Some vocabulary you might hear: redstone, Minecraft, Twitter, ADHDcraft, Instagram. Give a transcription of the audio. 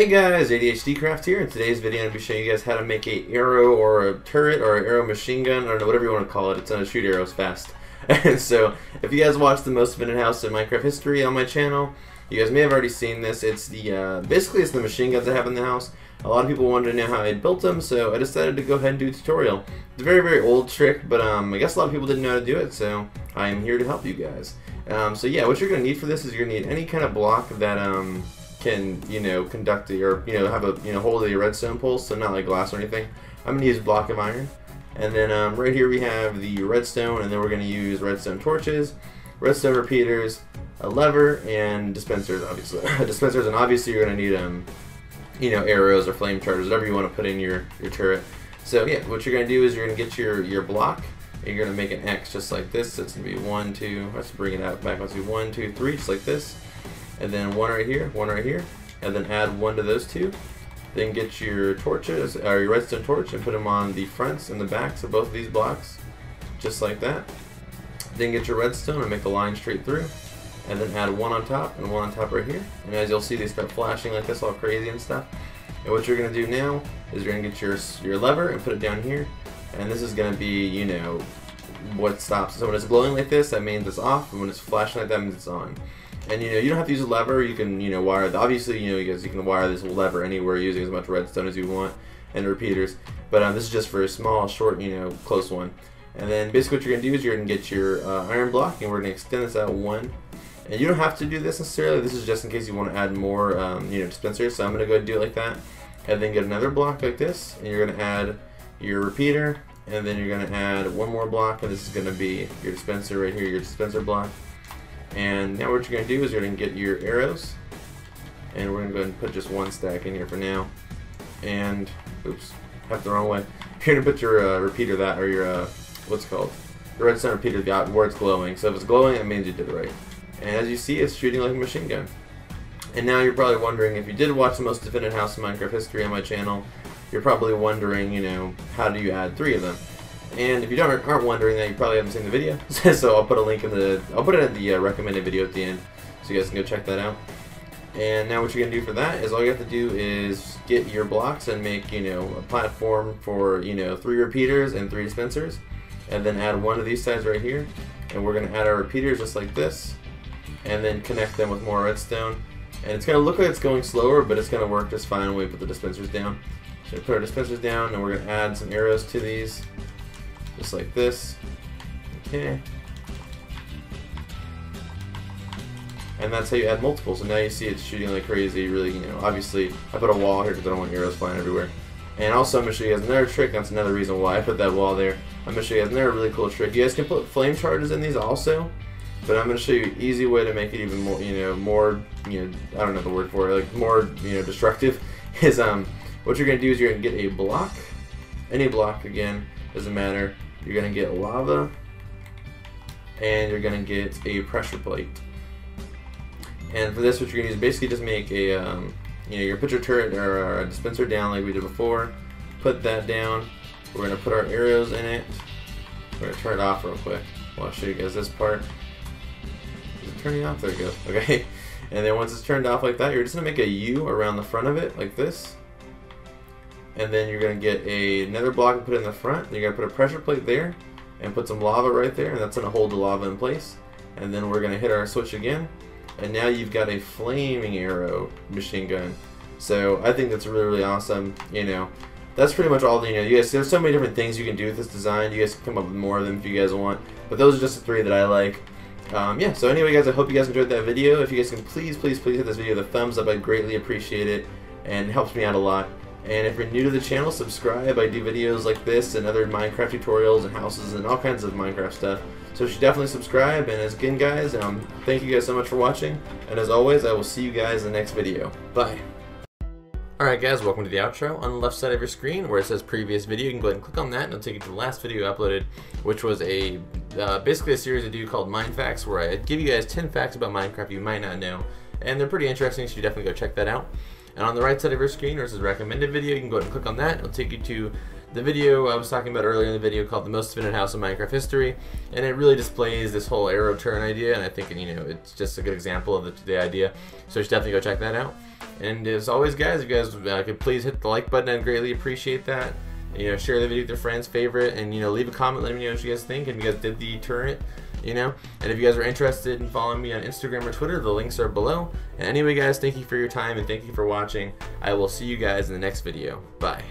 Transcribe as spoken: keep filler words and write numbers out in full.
Hey guys, ADHDcraft here. In today's video I'm going to be showing you guys how to make a arrow or a turret or an arrow machine gun, or whatever you want to call it. It's going to shoot arrows fast. And so if you guys watch the most minute house in Minecraft history on my channel, you guys may have already seen this. It's the uh, basically it's the machine guns I have in the house. A lot of people wanted to know how I built them, so I decided to go ahead and do a tutorial. It's a very very old trick, but um, I guess a lot of people didn't know how to do it, so I am here to help you guys. Um, so yeah, what you're going to need for this is you're going to need any kind of block that um. can, you know, conduct the, or, you know, have a, you know, hold the redstone pulse, so not like glass or anything. I'm going to use a block of iron. And then um, right here we have the redstone, and then we're going to use redstone torches, redstone repeaters, a lever, and dispensers, obviously. dispensers, and obviously you're going to need, um, you know, arrows or flame chargers, whatever you want to put in your, your turret. So, yeah, what you're going to do is you're going to get your, your block, and you're going to make an X just like this. So it's going to be one, two, let's bring it out back, let's do one, two, three, just like this. And then one right here, one right here, and then add one to those two. Then get your torches, or your redstone torch, and put them on the fronts and the backs of both of these blocks, just like that. Then get your redstone and make a line straight through, and then add one on top and one on top right here. And as you'll see, they start flashing like this, all crazy and stuff. And what you're gonna do now is you're gonna get your your lever and put it down here, and this is gonna be, you know, what stops. So when it's glowing like this, that means it's off, and when it's flashing like that, that means it's on. And you know, you don't have to use a lever. You can, you know, wire the, obviously, you know, you guys, you can wire this lever anywhere using as much redstone as you want and repeaters. But um, this is just for a small, short, you know, close one. And then basically what you're gonna do is you're gonna get your uh, iron block, and we're gonna extend this out one. And you don't have to do this necessarily. This is just in case you want to add more, um, you know, dispensers. So I'm gonna go do it like that, and then get another block like this, and you're gonna add your repeater, and then you're gonna add one more block, and this is gonna be your dispenser right here, your dispenser block. And now what you're going to do is you're going to get your arrows, and we're going to go ahead and put just one stack in here for now. And, oops, have the wrong way. You're going to put your uh, repeater that, or your, uh, what's it called? The redstone repeater got where it's glowing. So if it's glowing, it means you did it right. And as you see, it's shooting like a machine gun. And now you're probably wondering, if you did watch the most definitive house in Minecraft history on my channel, you're probably wondering, you know, how do you add three of them? And if you don't aren't wondering that, you probably haven't seen the video. So I'll put a link in the I'll put it in the uh, recommended video at the end, so you guys can go check that out. And now what you're gonna do for that is all you have to do is get your blocks and make, you know, a platform for, you know, three repeaters and three dispensers, and then add one of these sides right here, and we're gonna add our repeaters just like this, and then connect them with more redstone. And it's gonna look like it's going slower, but it's gonna work just fine when we put the dispensers down. So we put our dispensers down, and we're gonna add some arrows to these. Just like this. Okay. And that's how you add multiple. So now you see it's shooting like crazy, really, you know, obviously I put a wall here because I don't want arrows flying everywhere. And also I'm going to show you guys another trick. That's another reason why I put that wall there. I'm going to show you guys another really cool trick. You guys can put flame charges in these also, but I'm going to show you an easy way to make it even more, you know, more, you know, I don't know the word for it, like more, you know, destructive, is um, what you're going to do is you're going to get a block, any block again, doesn't matter. You're going to get lava, and you're going to get a pressure plate. And for this, what you're going to do is basically just make a, um, you know, your pitcher turret or a dispenser down like we did before. Put that down. We're going to put our arrows in it. We're going to turn it off real quick. Well, I'll show you guys this part. Is it turning off? There it goes. Okay. And then once it's turned off like that, you're just going to make a U around the front of it like this. And then you're going to get a, another block and put it in the front. You're going to put a pressure plate there and put some lava right there, and that's going to hold the lava in place. And then we're going to hit our switch again, and now you've got a flaming arrow machine gun. So I think that's really, really awesome. You know, that's pretty much all the, you know, you guys, there's so many different things you can do with this design. You guys can come up with more of them if you guys want, but those are just the three that I like. Um, yeah, so anyway guys, I hope you guys enjoyed that video. If you guys can please, please, please hit this video with a thumbs up. I greatly appreciate it, and it helps me out a lot. And if you're new to the channel, subscribe. I do videos like this and other Minecraft tutorials and houses and all kinds of Minecraft stuff. So you should definitely subscribe. And as again, guys, um, thank you guys so much for watching. And as always, I will see you guys in the next video. Bye. Alright guys, welcome to the outro. On the left side of your screen where it says previous video, you can go ahead and click on that, and it'll take you to the last video I uploaded, which was a uh, basically a series I do called Mine Facts, where I give you guys ten facts about Minecraft you might not know. And they're pretty interesting, so you definitely go check that out. And on the right side of your screen, where it says recommended video, you can go ahead and click on that. It'll take you to the video I was talking about earlier in the video called The Most Defended House in Minecraft History, and it really displays this whole arrow turn idea, and I think, you know, it's just a good example of the, the idea, so you should definitely go check that out. And as always, guys, if you guys uh, could please hit the like button, I'd greatly appreciate that. You know, share the video with your friends, favorite, and, you know, leave a comment, let me know what you guys think, and if you guys did the turret, you know. And if you guys are interested in following me on Instagram or Twitter, the links are below. And anyway, guys, thank you for your time, and thank you for watching. I will see you guys in the next video. Bye.